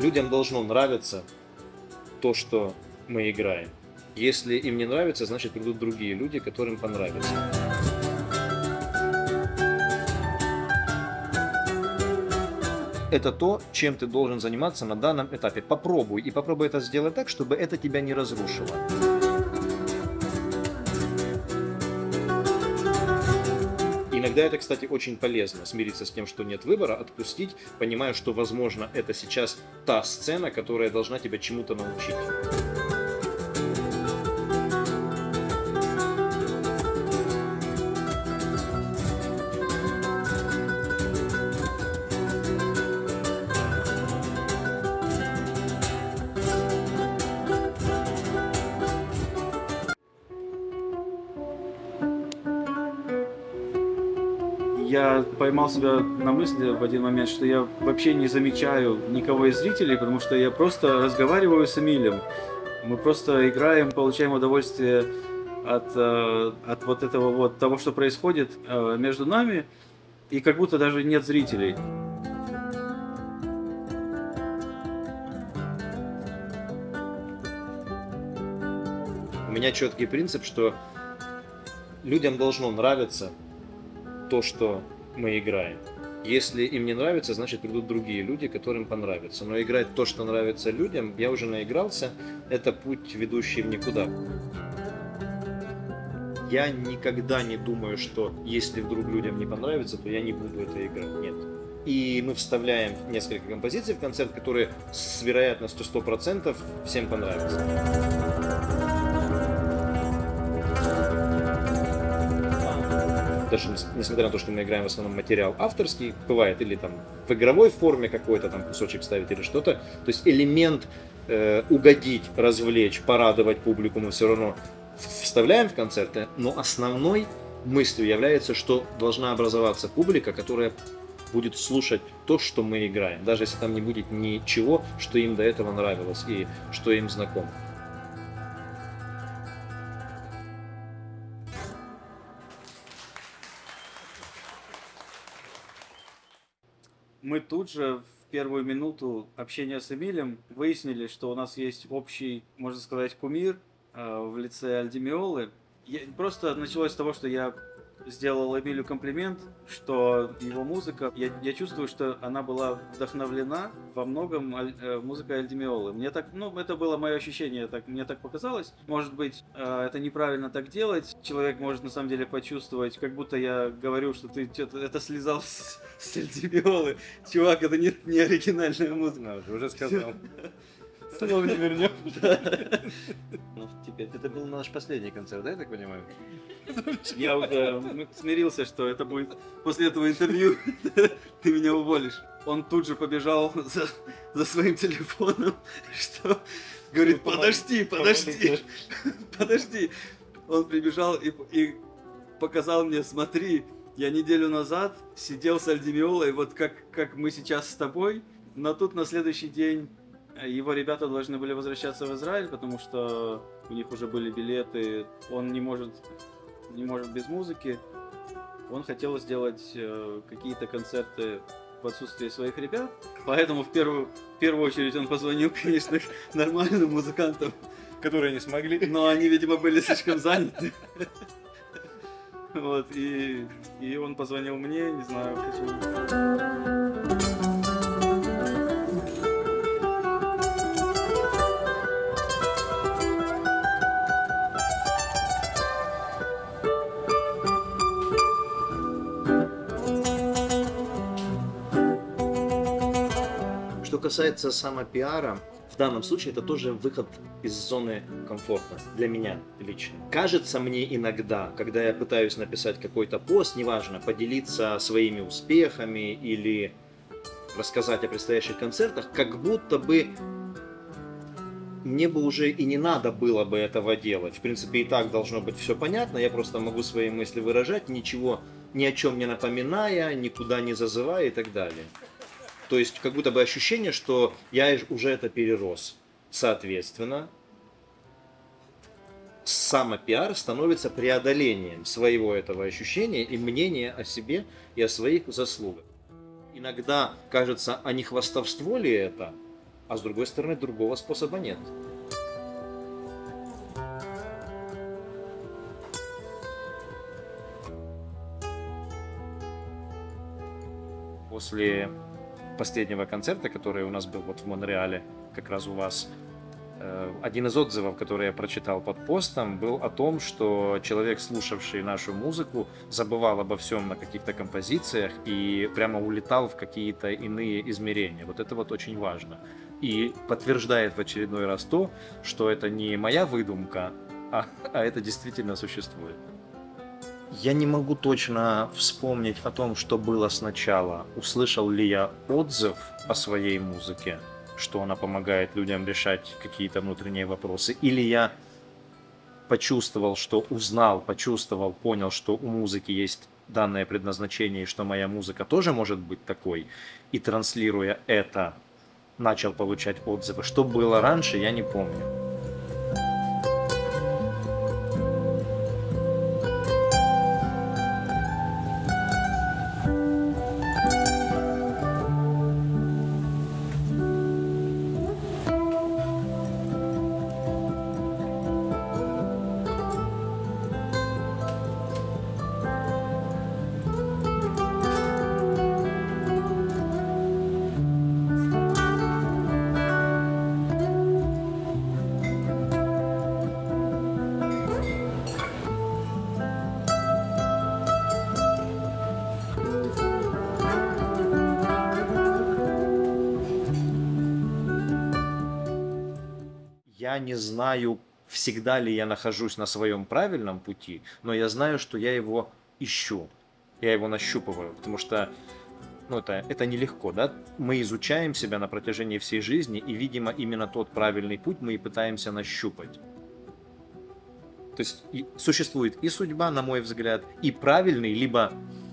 людям должно нравиться то, что мы играем. Если им не нравится, значит придут другие люди, которым понравится. Это то, чем ты должен заниматься на данном этапе. Попробуй, и попробуй это сделать так, чтобы это тебя не разрушило. Иногда это, кстати, очень полезно, смириться с тем, что нет выбора, отпустить, понимая, что, возможно, это сейчас та сцена, которая должна тебя чему-то научить. Я поймал себя на мысли в один момент, что я вообще не замечаю никого из зрителей, потому что я просто разговариваю с Эмилем. Мы просто играем, получаем удовольствие от вот этого вот того, что происходит между нами, и как будто даже нет зрителей. У меня четкий принцип, что людям должно нравиться то, что мы играем. Если им не нравится, значит придут другие люди, которым понравится. Но играть то, что нравится людям, я уже наигрался, это путь, ведущий в никуда. Я никогда не думаю, что если вдруг людям не понравится, то я не буду это играть. Нет. И мы вставляем несколько композиций в концерт, которые с вероятностью 100% всем понравятся. Даже несмотря на то, что мы играем в основном материал авторский, бывает, или там в игровой форме какой-то там кусочек ставить или что-то, то есть элемент угодить, развлечь, порадовать публику мы все равно вставляем в концерты, но основной мыслью является, что должна образоваться публика, которая будет слушать то, что мы играем, даже если там не будет ничего, что им до этого нравилось и что им знакомо. Мы тут же в первую минуту общения с Эмилем выяснили, что у нас есть общий, можно сказать, кумир в лице Аль Ди Меолы. Просто началось с того, что я сделал Эмилю комплимент, что его музыка, я чувствую, что она была вдохновлена во многом музыкой Аль Ди Меолы. Мне так, ну, это было мое ощущение, мне так показалось. Может быть, это неправильно так делать. Человек может на самом деле почувствовать, как будто я говорю, что ты что-то это слезал с Аль Ди Меолы. Чувак, это не оригинальная музыка. Уже сказал. Снова не вернем. Ну, теперь это был наш последний концерт, да, я так понимаю? Я уже смирился, что это будет после этого интервью. Ты меня уволишь. Он тут же побежал за своим телефоном, что говорит, подожди. Он прибежал и показал мне, смотри, я неделю назад сидел с Аль Ди Меолой, вот как мы сейчас с тобой, но тут на следующий день его ребята должны были возвращаться в Израиль, потому что у них уже были билеты, он не может без музыки. Он хотел сделать какие-то концерты в отсутствии своих ребят, поэтому в первую очередь он позвонил, конечно, нормальным музыкантам, которые не смогли, но они, видимо, были слишком заняты. Вот, и он позвонил мне, не знаю почему. Что касается самопиара, в данном случае это тоже выход из зоны комфорта для меня лично. Кажется мне иногда, когда я пытаюсь написать какой-то пост, неважно, поделиться своими успехами или рассказать о предстоящих концертах, как будто бы мне бы уже и не надо было бы этого делать. В принципе, и так должно быть все понятно, я просто могу свои мысли выражать, ничего, ни о чем не напоминая, никуда не зазывая и так далее. То есть, как будто бы ощущение, что я уже это перерос. Соответственно, самопиар становится преодолением своего этого ощущения и мнения о себе и о своих заслугах. Иногда кажется, а не хвастовство ли это? а с другой стороны другого способа нет. После последнего концерта, который у нас был вот в Монреале, как раз у вас, один из отзывов, который я прочитал под постом, был о том, что человек, слушавший нашу музыку, забывал обо всем на каких-то композициях и прямо улетал в какие-то иные измерения. Вот это вот очень важно. И подтверждает в очередной раз то, что это не моя выдумка, а это действительно существует. Я не могу точно вспомнить о том, что было сначала. Услышал ли я отзыв о своей музыке, что она помогает людям решать какие-то внутренние вопросы, или я почувствовал, что узнал, почувствовал, понял, что у музыки есть данное предназначение, и что моя музыка тоже может быть такой, и, транслируя это, начал получать отзывы. Что было раньше, я не помню. Я не знаю, всегда ли я нахожусь на своем правильном пути, но я знаю, что я его ищу, я его нащупываю, потому что ну, это нелегко, да? Мы изучаем себя на протяжении всей жизни, и, видимо, именно тот правильный путь мы и пытаемся нащупать. То есть существует и судьба, на мой взгляд, и правильный, либо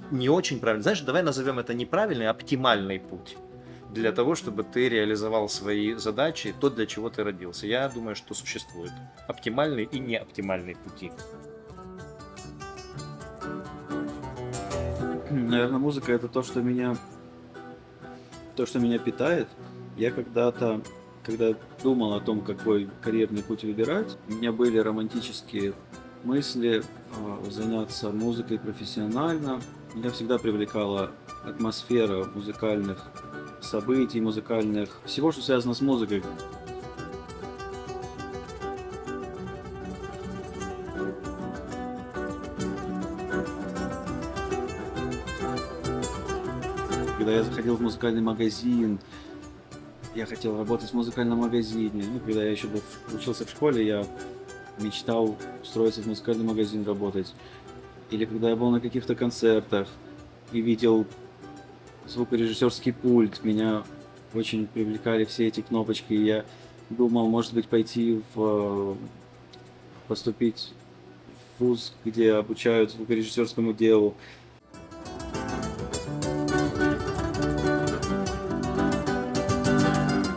не очень правильный. Знаешь, давай назовем это неправильный, а оптимальный путь. Для того, чтобы ты реализовал свои задачи, то, для чего ты родился. Я думаю, что существуют оптимальные и неоптимальные пути. Наверное, музыка – это то, что меня питает. Я когда-то, когда думал о том, какой карьерный путь выбирать, у меня были романтические мысли заняться музыкой профессионально. Меня всегда привлекала атмосфера музыкальных событий, музыкальных, всего, что связано с музыкой. Когда я заходил в музыкальный магазин, я хотел работать в музыкальном магазине. Ну, когда я еще учился в школе, я мечтал устроиться в музыкальный магазин работать. Или когда я был на каких-то концертах и видел звукорежиссерский пульт, меня очень привлекали все эти кнопочки, и я думал, может быть, поступить в вуз, где обучают звукорежиссерскому делу.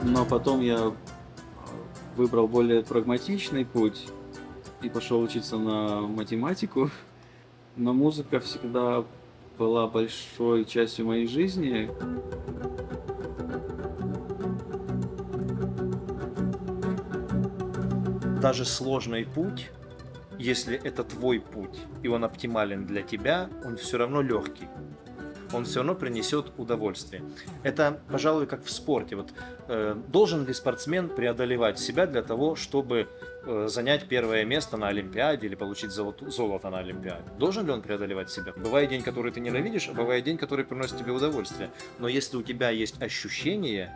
Но потом я выбрал более прагматичный путь и пошел учиться на математику, но музыка всегда была большой частью моей жизни. Даже сложный путь, если это твой путь, и он оптимален для тебя, он все равно легкий. Он все равно принесет удовольствие. Это, пожалуй, как в спорте. Вот, должен ли спортсмен преодолевать себя для того, чтобы занять первое место на Олимпиаде или получить золото на Олимпиаде? Должен ли он преодолевать себя? Бывает день, который ты ненавидишь, а бывает день, который приносит тебе удовольствие. Но если у тебя есть ощущение,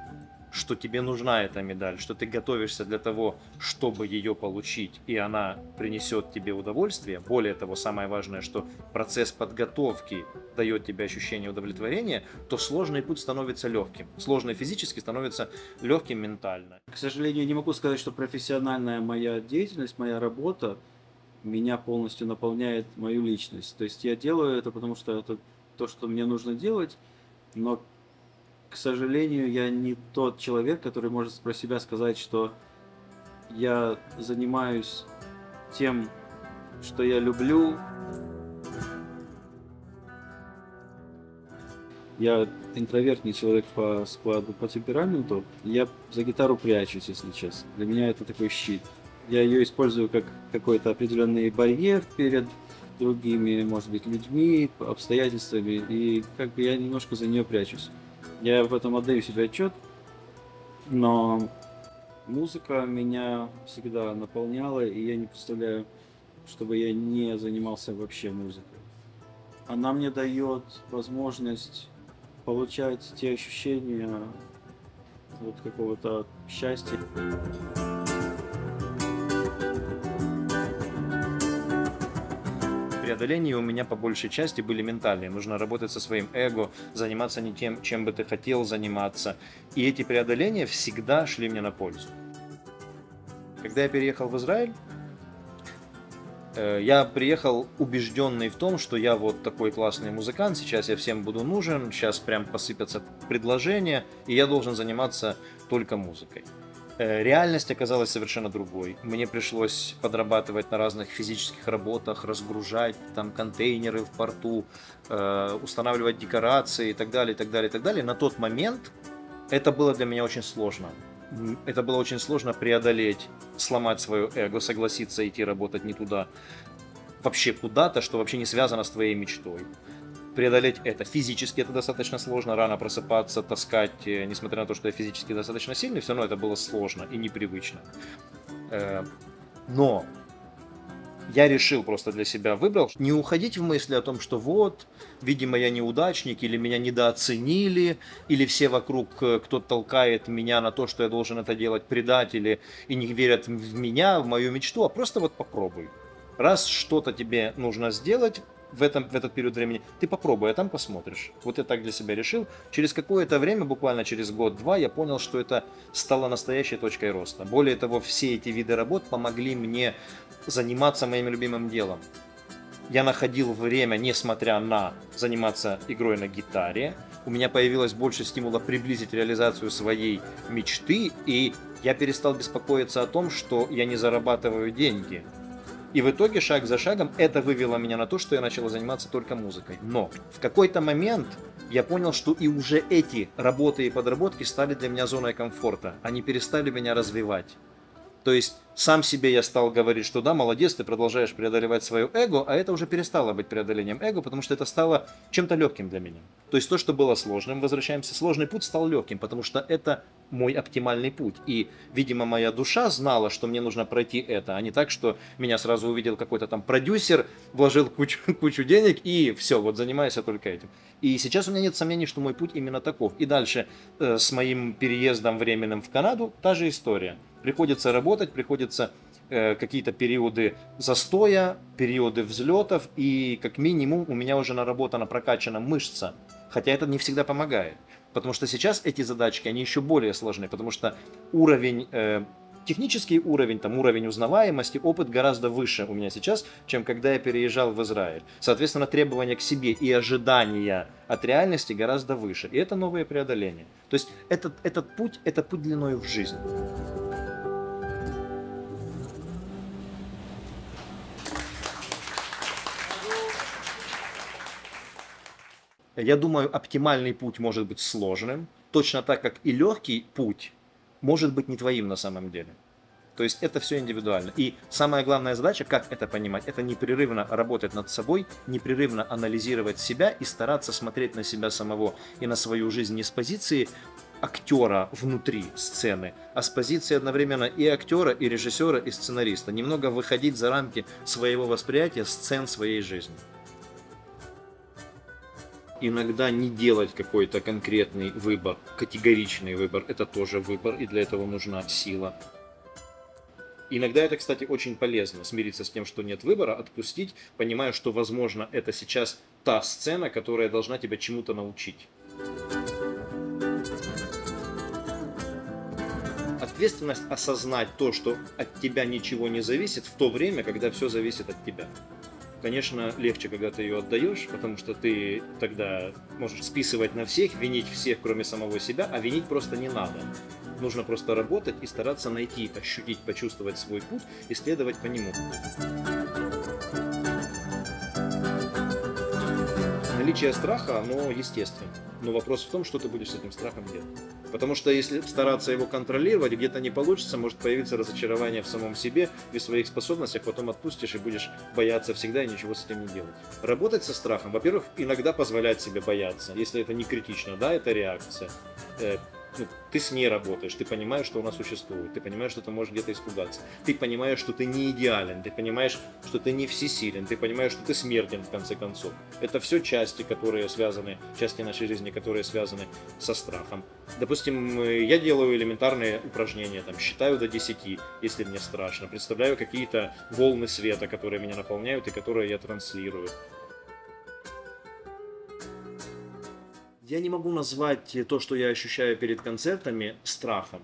что тебе нужна эта медаль, что ты готовишься для того, чтобы ее получить, и она принесет тебе удовольствие. Более того, самое важное, что процесс подготовки дает тебе ощущение удовлетворения, то сложный путь становится легким. Сложный физически становится легким ментально. К сожалению, не могу сказать, что профессиональная моя деятельность, моя работа меня полностью наполняет, мою личность. То есть я делаю это, потому что это то, что мне нужно делать, но к сожалению, я не тот человек, который может про себя сказать, что я занимаюсь тем, что я люблю. Я интровертный человек по складу, по темпераменту. Я за гитару прячусь, если честно. Для меня это такой щит. Я ее использую как какой-то определенный барьер перед другими, может быть, людьми, обстоятельствами. И как бы я немножко за нее прячусь. Я в этом отдаю себе отчет, но музыка меня всегда наполняла, и я не представляю, чтобы я не занимался вообще музыкой. Она мне дает возможность получать те ощущения вот какого-то счастья. Преодоления у меня по большей части были ментальные. Нужно работать со своим эго, заниматься не тем, чем бы ты хотел заниматься. И эти преодоления всегда шли мне на пользу. Когда я переехал в Израиль, я приехал убежденный в том, что я вот такой классный музыкант, сейчас я всем буду нужен, сейчас прям посыпятся предложения, и я должен заниматься только музыкой. Реальность оказалась совершенно другой. Мне пришлось подрабатывать на разных физических работах, разгружать там контейнеры в порту, устанавливать декорации и так далее, и так далее, и так далее. На тот момент это было для меня очень сложно. Это было очень сложно преодолеть, сломать свое эго, согласиться идти работать не туда, вообще куда-то, что вообще не связано с твоей мечтой. Преодолеть это физически это достаточно сложно, рано просыпаться, таскать, несмотря на то, что я физически достаточно сильный, все равно это было сложно и непривычно. Но я решил просто для себя, выбрал, не уходить в мысли о том, что вот, видимо, я неудачник, или меня недооценили, или все вокруг, кто толкает меня на то, что я должен это делать, предатели, и не верят в меня, в мою мечту, а просто вот попробуй. Раз что-то тебе нужно сделать в этот период времени, ты попробуй, а там посмотришь. Вот я так для себя решил. Через какое-то время, буквально через год-два, я понял, что это стало настоящей точкой роста. Более того, все эти виды работ помогли мне заниматься моим любимым делом. Я находил время, несмотря на заниматься игрой на гитаре. У меня появилось больше стимула приблизить реализацию своей мечты, и я перестал беспокоиться о том, что я не зарабатываю деньги. И в итоге, шаг за шагом, это вывело меня на то, что я начал заниматься только музыкой. Но в какой-то момент я понял, что и уже эти работы и подработки стали для меня зоной комфорта. Они перестали меня развивать. То есть сам себе я стал говорить, что да, молодец, ты продолжаешь преодолевать свое эго, а это уже перестало быть преодолением эго, потому что это стало чем-то легким для меня. То есть то, что было сложным, возвращаемся, сложный путь стал легким, потому что это мой оптимальный путь. И, видимо, моя душа знала, что мне нужно пройти это, а не так, что меня сразу увидел какой-то там продюсер, вложил кучу денег и все, вот занимаюсь я только этим. И сейчас у меня нет сомнений, что мой путь именно таков. И дальше с моим переездом временным в Канаду та же история. Приходится работать, приходится какие-то периоды застоя, периоды взлетов, и как минимум у меня уже наработана, прокачана мышца. Хотя это не всегда помогает. Потому что сейчас эти задачки, они еще более сложны, потому что уровень, технический уровень, там, уровень узнаваемости, опыт гораздо выше у меня сейчас, чем когда я переезжал в Израиль. Соответственно, требования к себе и ожидания от реальности гораздо выше. И это новые преодоления. То есть этот путь длиною в жизнь. Я думаю, оптимальный путь может быть сложным, точно так, как и легкий путь может быть не твоим на самом деле. То есть это все индивидуально. И самая главная задача, как это понимать, это непрерывно работать над собой, непрерывно анализировать себя и стараться смотреть на себя самого и на свою жизнь не с позиции актера внутри сцены, а с позиции одновременно и актера, и режиссера, и сценариста. Немного выходить за рамки своего восприятия сцен своей жизни. Иногда не делать какой-то конкретный выбор, категоричный выбор, это тоже выбор, и для этого нужна сила. Иногда это, кстати, очень полезно, смириться с тем, что нет выбора, отпустить, понимая, что, возможно, это сейчас та сцена, которая должна тебя чему-то научить. Ответственность осознать то, что от тебя ничего не зависит, в то время, когда все зависит от тебя. Конечно, легче, когда ты ее отдаешь, потому что ты тогда можешь списывать на всех, винить всех, кроме самого себя, а винить просто не надо. Нужно просто работать и стараться найти, ощутить, почувствовать свой путь и следовать по нему. наличие страха, оно естественно. Но вопрос в том, что ты будешь с этим страхом делать. Потому что если стараться его контролировать, где-то не получится, может появиться разочарование в самом себе и в своих способностях, потом отпустишь и будешь бояться всегда и ничего с этим не делать. Работать со страхом, во-первых, иногда позволять себе бояться, если это не критично, да, это реакция. Ты с ней работаешь, ты понимаешь, что она существует, ты понимаешь, что ты можешь где-то испугаться, ты понимаешь, что ты не идеален, ты понимаешь, что ты не всесилен, ты понимаешь, что ты смертен в конце концов. Это все части, которые связаны, части нашей жизни, которые связаны со страхом. Допустим, я делаю элементарные упражнения, там, считаю до 10, если мне страшно, представляю какие-то волны света, которые меня наполняют и которые я транслирую. Я не могу назвать то, что я ощущаю перед концертами, страхом.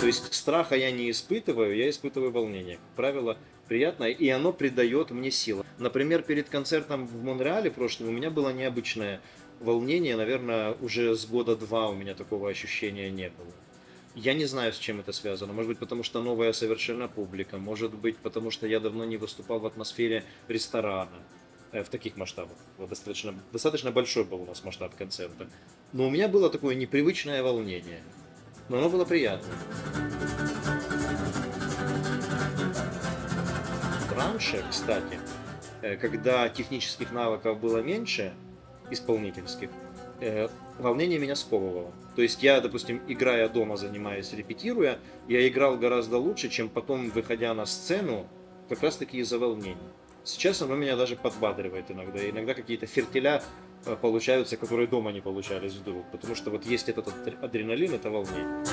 То есть страха я не испытываю, я испытываю волнение. Как правило, приятное, и оно придает мне силы. Например, перед концертом в Монреале прошлым у меня было необычное волнение. Наверное, уже с года два у меня такого ощущения не было. Я не знаю, с чем это связано. Может быть, потому что новая совершенно публика. Может быть, потому что я давно не выступал в атмосфере ресторана в таких масштабах. Вот достаточно большой был у нас масштаб концерта. Но у меня было такое непривычное волнение. Но оно было приятно. Раньше, кстати, когда технических навыков было меньше, исполнительских, волнение меня сковывало. То есть я, допустим, играя дома, занимаясь, репетируя, я играл гораздо лучше, чем потом, выходя на сцену, как раз таки из-за волнений. Сейчас оно меня даже подбадривает иногда. И иногда какие-то фертиля получаются, которые дома не получались вдруг. Потому что вот есть этот адреналин, это волнение.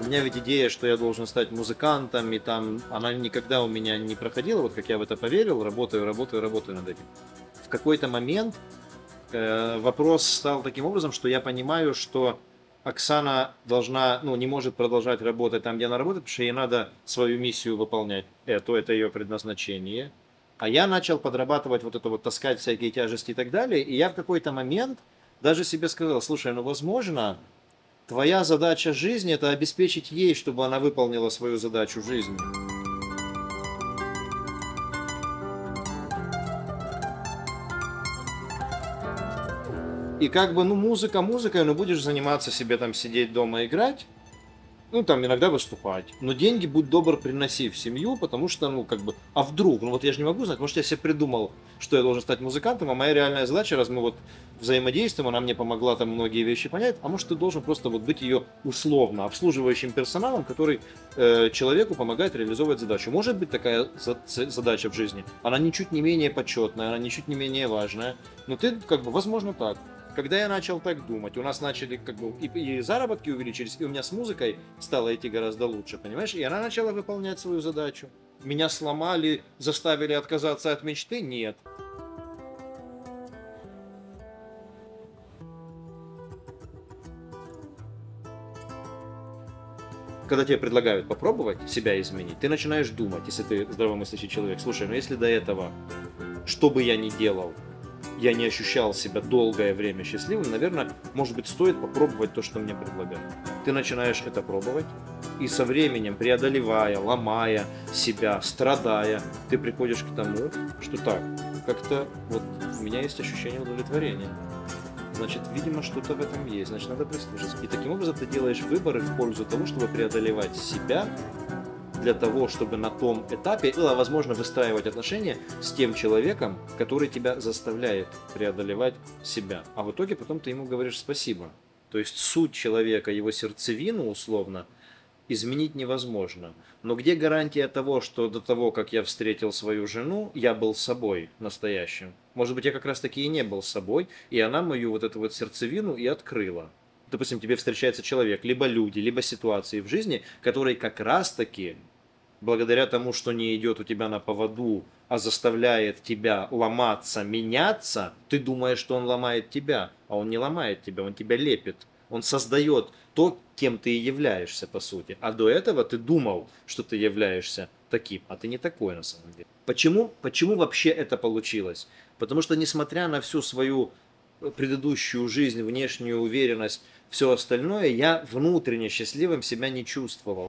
У меня ведь идея, что я должен стать музыкантом, и там она никогда у меня не проходила, вот как я в это поверил, работаю над этим. В какой-то момент вопрос стал таким образом, что я понимаю, что Оксана должна, не может продолжать работать там, где она работает, потому что ей надо свою миссию выполнять, это ее предназначение. А я начал подрабатывать таскать всякие тяжести и так далее, и я в какой-то момент даже себе сказал, слушай, возможно, твоя задача жизни – это обеспечить ей, чтобы она выполнила свою задачу жизни. И музыка музыкой, но будешь заниматься себе, сидеть дома играть, иногда выступать. Но деньги, будь добр, приноси в семью, потому что, а вдруг? Я же не могу знать, может, я себе придумал, что я должен стать музыкантом, а моя реальная задача, раз мы взаимодействуем, она мне помогла многие вещи понять, а может, ты должен просто быть ее условно обслуживающим персоналом, который человеку помогает реализовывать задачу. Может быть такая задача в жизни, она ничуть не менее почетная, она ничуть не менее важная, но ты, возможно, так. Когда я начал так думать, у нас начали и заработки увеличились, и у меня с музыкой стало идти гораздо лучше, понимаешь? И она начала выполнять свою задачу. Меня сломали, заставили отказаться от мечты? Нет. Когда тебе предлагают попробовать себя изменить, ты начинаешь думать, если ты здравомыслящий человек. Слушай, если до этого, что бы я ни делал, я не ощущал себя долгое время счастливым, наверное, может быть, стоит попробовать то, что мне предлагают. Ты начинаешь это пробовать, и со временем, преодолевая, ломая себя, страдая, ты приходишь к тому, что так, как-то у меня есть ощущение удовлетворения. Значит, видимо, что-то в этом есть, значит, надо прислушаться. И таким образом ты делаешь выборы в пользу того, чтобы преодолевать себя, для того, чтобы на том этапе было возможно выстраивать отношения с тем человеком, который тебя заставляет преодолевать себя. А в итоге потом ты ему говоришь спасибо. То есть суть человека, его сердцевину условно, изменить невозможно. Но где гарантия того, что до того, как я встретил свою жену, я был собой настоящим? Может быть, я как раз таки и не был собой, и она мою сердцевину и открыла. Допустим, тебе встречается человек, либо люди, либо ситуации в жизни, которые как раз-таки, благодаря тому, что не идет у тебя на поводу, а заставляет тебя ломаться, меняться, ты думаешь, что он ломает тебя, а он не ломает тебя, он тебя лепит. Он создает то, кем ты и являешься, по сути. А до этого ты думал, что ты являешься таким, а ты не такой на самом деле. Почему вообще это получилось? Потому что, несмотря на всю свою предыдущую жизнь, внешнюю уверенность, все остальное, я внутренне счастливым себя не чувствовал.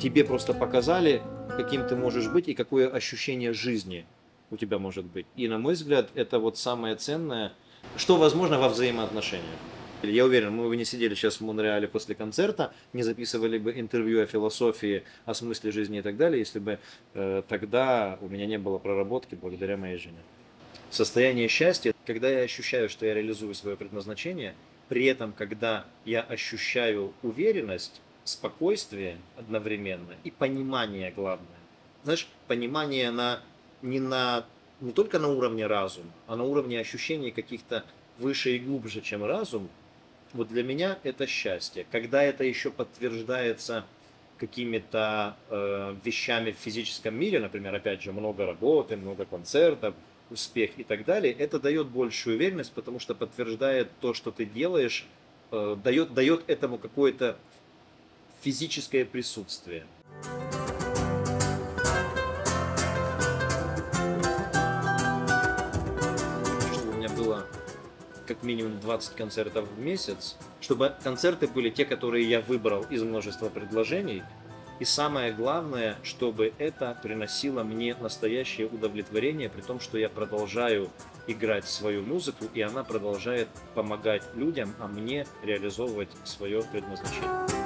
тебе просто показали, каким ты можешь быть и какое ощущение жизни у тебя может быть. И, на мой взгляд, это вот самое ценное, что возможно во взаимоотношениях. Я уверен, мы бы не сидели сейчас в Монреале после концерта, не записывали бы интервью о философии, о смысле жизни и так далее, если бы тогда у меня не было проработки благодаря моей жене. Состояние счастья, когда я ощущаю, что я реализую свое предназначение, при этом, когда я ощущаю уверенность, спокойствие одновременно и понимание, главное. Знаешь, понимание не только на уровне разума, а на уровне ощущений каких-то выше и глубже, чем разум. Вот для меня это счастье. Когда это еще подтверждается какими-то вещами в физическом мире, например, опять же, много работы, много концертов, успех и так далее, это дает большую уверенность, потому что подтверждает то, что ты делаешь, дает этому какое-то физическое присутствие. Чтобы у меня было как минимум 20 концертов в месяц, чтобы концерты были те, которые я выбрал из множества предложений. И самое главное, чтобы это приносило мне настоящее удовлетворение, при том, что я продолжаю играть свою музыку, и она продолжает помогать людям, а мне реализовывать свое предназначение.